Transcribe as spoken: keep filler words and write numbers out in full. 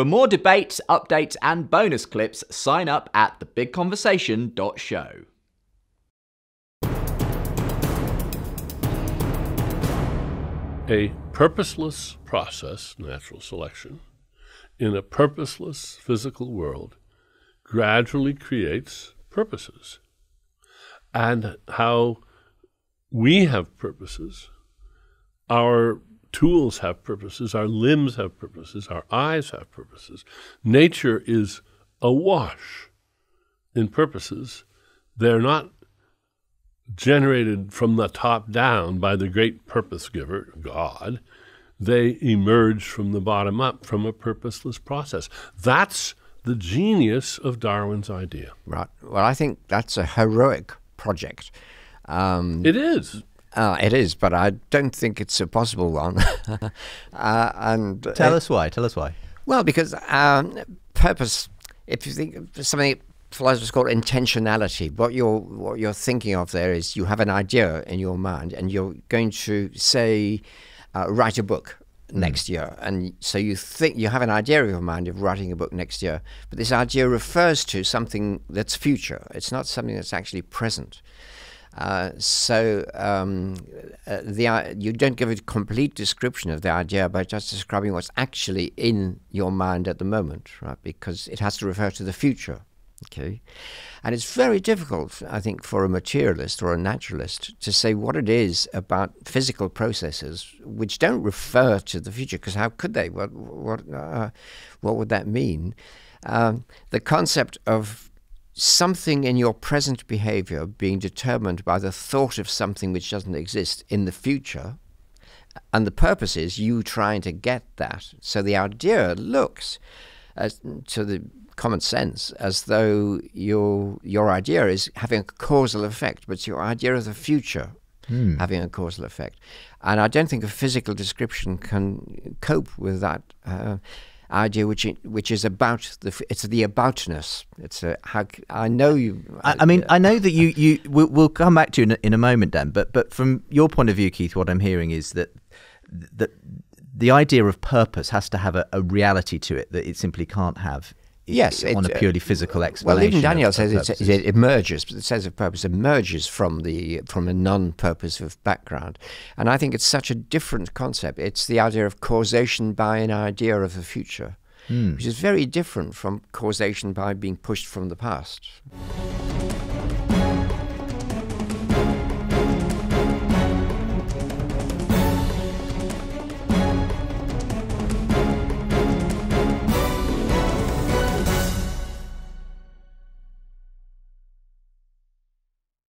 For more debates, updates, and bonus clips, sign up at the big conversation dot show. A purposeless process, natural selection, in a purposeless physical world gradually creates purposes. And how we have purposes, our tools have purposes, our limbs have purposes, our eyes have purposes. Nature is awash in purposes. They're not generated from the top down by the great purpose giver, God. They emerge from the bottom up, from a purposeless process. That's the genius of Darwin's idea. Right. Well, I think that's a heroic project. Um, it is. Uh, it is, but I don't think it's a possible one. uh, and Tell it, us why. Tell us why. Well, because um, purpose, if you think of something philosophers call intentionality, what you're, what you're thinking of there is you have an idea in your mind and you're going to, say, uh, write a book next year, and so you think you have an idea in your mind of writing a book next year, but this idea refers to something that's future. It's not something that's actually present. Uh, so um, uh, the, uh, you don't give a complete description of the idea by just describing what's actually in your mind at the moment, right? Because it has to refer to the future. Okay, and it's very difficult, I think, for a materialist or a naturalist to say what it is about physical processes which don't refer to the future, because how could they? What what uh, what would that mean? Um, the concept of something in your present behavior being determined by the thought of something which doesn't exist in the future, and the purpose is you trying to get that. So the idea looks as to the common sense as though your your idea is having a causal effect, but it's your idea of the future mm. having a causal effect. And I don't think a physical description can cope with that uh, idea, which it, which is about the it's the aboutness. It's a, how I know you. I, I, I mean, uh, I know that you you we'll, we'll come back to you in a, in a moment, Dan. But but from your point of view, Keith, what I'm hearing is that that the idea of purpose has to have a, a reality to it that it simply can't have. Yes, on it, a purely physical explanation. Well, even Daniel says it, it emerges, but the sense of purpose emerges from the from a non-purpose of background, and I think it's such a different concept. It's the idea of causation by an idea of the future, mm. which is very different from causation by being pushed from the past.